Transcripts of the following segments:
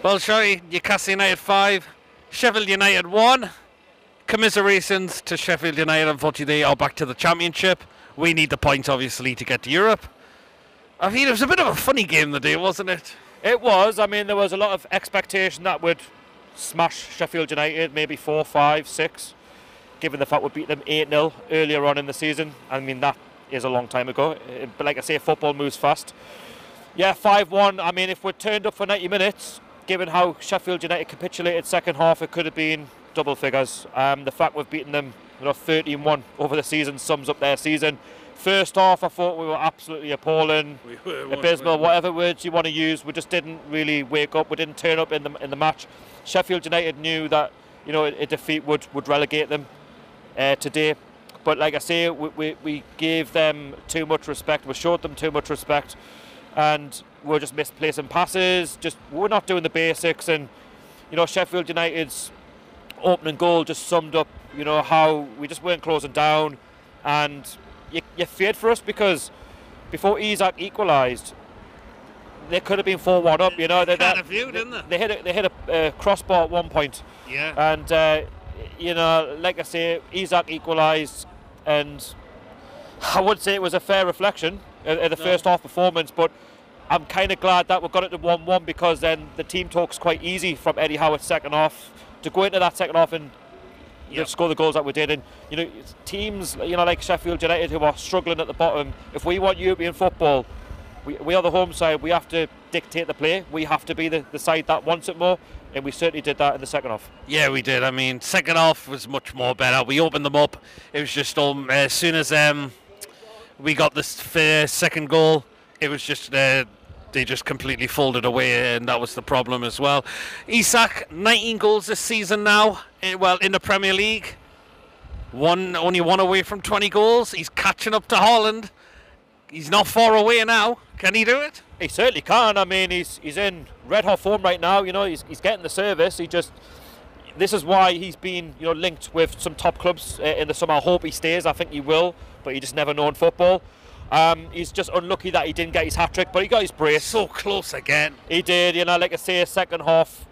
Well, Shari, Newcastle United 5, Sheffield United 1. Commiserations to Sheffield United. Unfortunately, they are back to the Championship. We need the points, obviously, to get to Europe. I mean, it was a bit of a funny game the day, wasn't it? It was. I mean, there was a lot of expectation that would smash Sheffield United, maybe 4, 5, 6, given the fact we beat them 8-0 earlier on in the season. I mean, that is a long time ago. But like I say, football moves fast. Yeah, 5-1. I mean, if we're turned up for 90 minutes, given how Sheffield United capitulated second half, it could have been double figures. The fact we've beaten them 13-1 over the season sums up their season. First half, I thought we were absolutely appalling, abysmal, whatever words you want to use. We just didn't really wake up. We didn't turn up in the match. Sheffield United knew that a defeat would relegate them today. But like I say, we gave them too much respect. We showed them too much respect, and we're just misplacing passes. We're not doing the basics, and Sheffield United's opening goal just summed up how we just weren't closing down, and you feared for us because before Isak equalised, they could have been 4-1 up. They hit a crossbar at one point. Yeah. And like I say, Isak equalised, and I would say it was a fair reflection of the first half performance, but I'm kind of glad that we got it to 1-1, because then the team talk's quite easy from Eddie Howe second half, to go into that second half and score the goals that we did. And teams like Sheffield United, who are struggling at the bottom, if we want European football, we are the home side, we have to dictate the play, we have to be the side that wants it more, and we certainly did that in the second half. Yeah, we did. I mean, second half was much more better. We opened them up. It was just as soon as we got this second goal, it was just they just completely folded away, and that was the problem as well. Isak, 19 goals this season now, in the Premier League. Only one away from 20 goals. He's catching up to Haaland. He's not far away now. Can he do it? He certainly can. I mean, he's in red hot form right now. He's getting the service. This is why he's been linked with some top clubs in the summer. I hope he stays. I think he will, but you just never know in football. He's just unlucky that he didn't get his hat-trick, but he got his brace. So close again. He did, like I say, second half,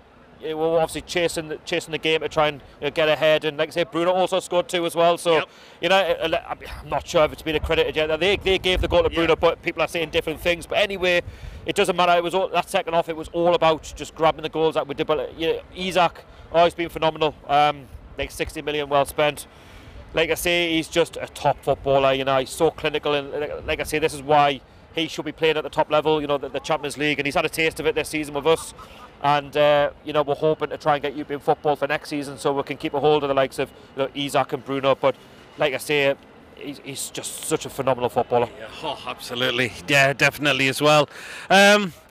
we were obviously chasing the game to try and get ahead, and like I say, Bruno also scored 2 as well, so, I'm not sure if it's been accredited yet. They gave the goal to Bruno, but people are saying different things, but anyway, it doesn't matter. It was all, that second half, it was all about just grabbing the goals that we did, but Isak, he's been phenomenal, like 60 million well spent. Like I say, he's just a top footballer, he's so clinical, and like I say, this is why he should be playing at the top level, the Champions League, and he's had a taste of it this season with us, and, we're hoping to try and get European football for next season so we can keep a hold of the likes of Isak and Bruno, but like I say, he's just such a phenomenal footballer. Yeah, absolutely, yeah, definitely as well.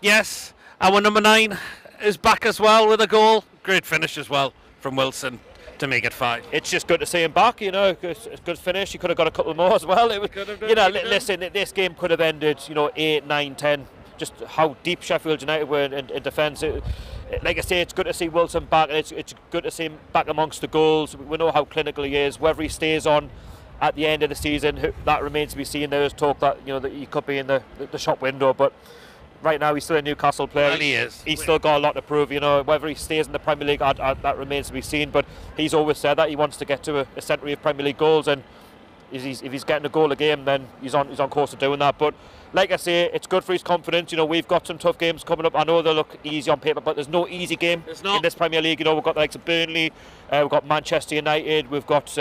Yes, our number 9 is back as well with a goal, great finish as well from Wilson to make it 5. It's just good to see him back, it's a good finish. He could have got a couple more as well. It was, listen, this game could have ended, 8, 9, 10. Just how deep Sheffield United were in defence. Like I say, it's good to see Wilson back, and it's good to see him back amongst the goals. We know how clinical he is. Whether he stays on at the end of the season, that remains to be seen. There is talk that, that he could be in the shop window, but right now he's still a Newcastle player. Well, he is. He's still got a lot to prove, whether he stays in the Premier League, that remains to be seen, but he's always said that he wants to get to a century of Premier League goals, and if he's getting a goal a game, then he's on course to doing that. But like I say, it's good for his confidence. We've got some tough games coming up. I know they look easy on paper, but there's no easy game in this Premier League. We've got the likes of Burnley, we've got Manchester United, we've got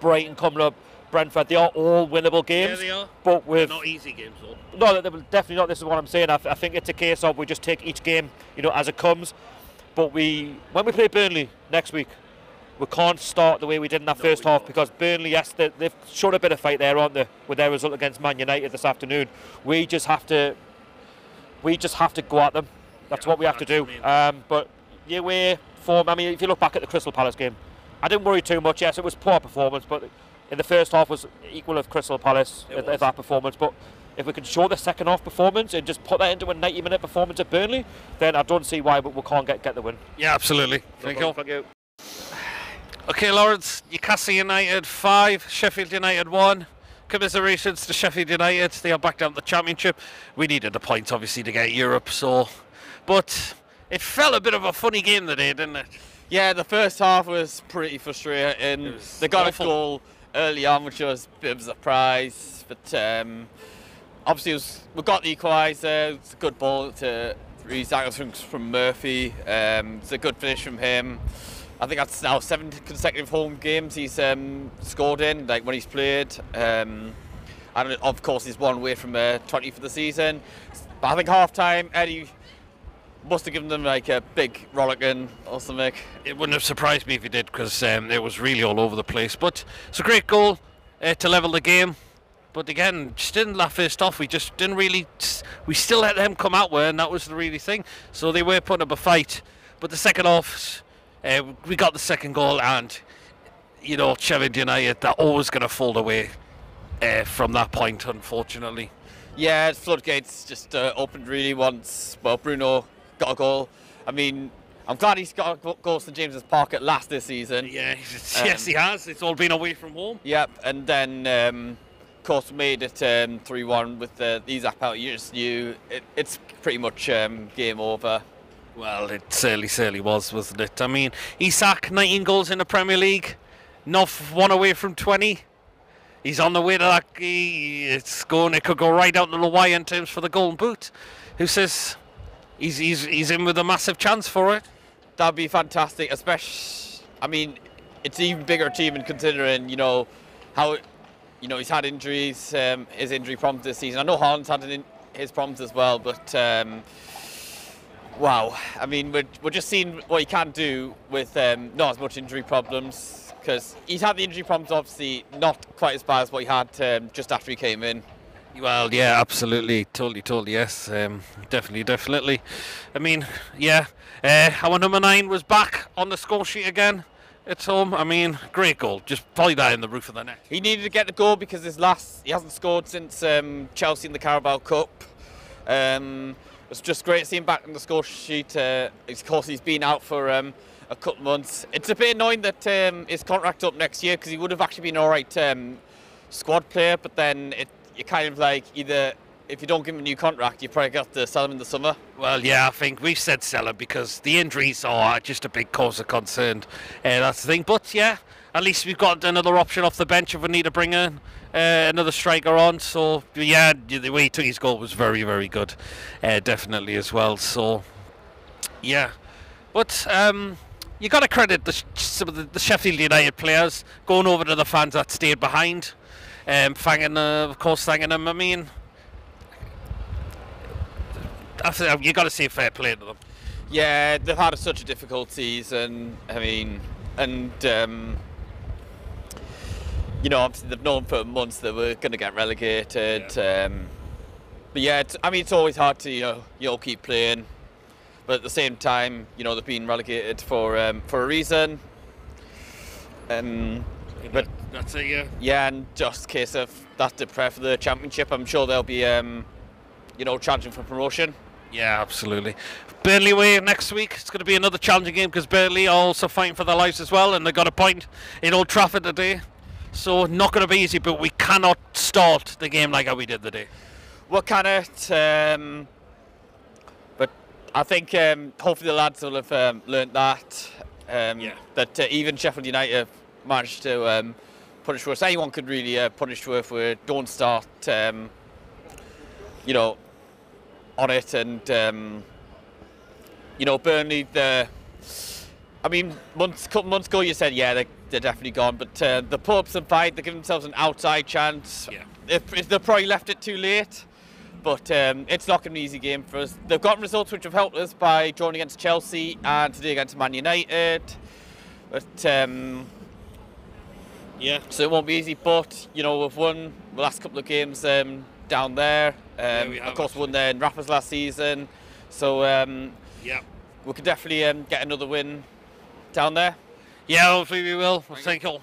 Brighton coming up, Brentford. They are all winnable games. Yeah, they are. But they're not easy games, though. No, they're definitely not. This is what I'm saying. I think it's a case of we just take each game, as it comes. But when we play Burnley next week, we can't start the way we did in that first half, because Burnley, yes, they've showed a bit of fight there, aren't they, with their result against Man United this afternoon. We just have to go at them. That's what we have to do. But the away form, I mean, if you look back at the Crystal Palace game, I didn't worry too much. Yes, it was poor performance, but in the first half was equal of Crystal Palace at that performance, but if we can show the second half performance and just put that into a 90-minute performance at Burnley, then I don't see why we can't get the win. Yeah, absolutely. Thank you. Okay, Lawrence, Newcastle United 5, Sheffield United 1. Commiserations to Sheffield United. They are back down to the Championship. We needed the points, obviously, to get Europe. But It felt a bit of a funny game today, didn't it? Yeah, the first half was pretty frustrating. Was they got awful. A goal early on, which was a bit of a surprise. But obviously, we got the equaliser. It's a good ball to Isak from Murphy. It's a good finish from him. I think that's now 7 consecutive home games he's scored in, like when he's played. And of course, he's one away from 20 for the season. But I think half time, Eddie must have given them like a big rollicking or something. It wouldn't have surprised me if he did, because it was really all over the place. But it's a great goal to level the game. But again, just didn't laugh first off. We just didn't really. We still let them come out where, and that was the really thing. So they were putting up a fight. But the second half, we got the second goal, and you know, Sheffield United, they're always going to fold away from that point, unfortunately. Yeah, floodgates just opened really once. Well, Bruno got a goal. I mean, I'm glad he's got a goal St James' Park at last this season. Yeah, yes, he has. It's all been away from home. Yep, and then, of course, made it 3-1 with Isak penalty. You just knew it's pretty much game over. Well, it certainly was, wasn't it? I mean, Isak, 19 goals in the Premier League, not one away from 20. He's on the way to that. It could go right out to the wire in terms for the golden boot. Who says he's in with a massive chance for it? That'd be fantastic, especially. I mean, it's an even bigger achievement considering how he's had injuries, his injury problems this season. I know Haaland's had his problems as well, but wow! I mean, we're just seeing what he can do with not as much injury problems. Because he's had the injury problems, obviously, not quite as bad as what he had just after he came in. Well, yeah, absolutely. Totally, yes. Definitely. I mean, yeah. Our number 9 was back on the score sheet again at home. I mean, great goal. Just probably that in the roof of the net. He needed to get the goal because he hasn't scored since Chelsea in the Carabao Cup. It's just great seeing him back on the score sheet. Of course, he's been out for a couple months. It's a bit annoying that his contract's up next year, because he would have actually been an alright squad player, but then you're kind of like, either if you don't give him a new contract, you probably got to sell him in the summer. Well, yeah, I think we've said sell him because the injuries are just a big cause of concern. That's the thing. But yeah, at least we've got another option off the bench if we need to bring in another striker on. So yeah, the way he took his goal was very good, definitely as well. So yeah, but you got to credit some of the Sheffield United players going over to the fans that stayed behind, thanking them. I mean, you got to say fair play to them. Yeah, they've had such a difficult season. I mean, and obviously they've known for months that we're going to get relegated. Yeah. But yeah, I mean, it's always hard to keep playing. But at the same time, they've been relegated for a reason. But that's it, yeah. Yeah, and just in case of that to prepare for the championship, I'm sure they'll be, challenging for promotion. Yeah, absolutely. Burnley away next week. It's going to be another challenging game because Burnley are also fighting for their lives as well, and they got a point in Old Trafford today, so not going to be easy. But we cannot start the game like how we did today. Well, can it? I think hopefully the lads will have learnt that, that even Sheffield United managed to punish us. Anyone could really punish us if we don't start, on it. And, Burnley, a couple months ago you said, yeah, they're definitely gone. But the put-ups and fight, they give themselves an outside chance. Yeah. They probably left it too late. But it's not going to be an easy game for us. They've gotten results which have helped us by drawing against Chelsea and today against Man United. But yeah, so it won't be easy. But we've won the last couple of games down there. Of course, we won there in Rappers last season. So yeah, we could definitely get another win down there. Yeah, hopefully we will. Thank you.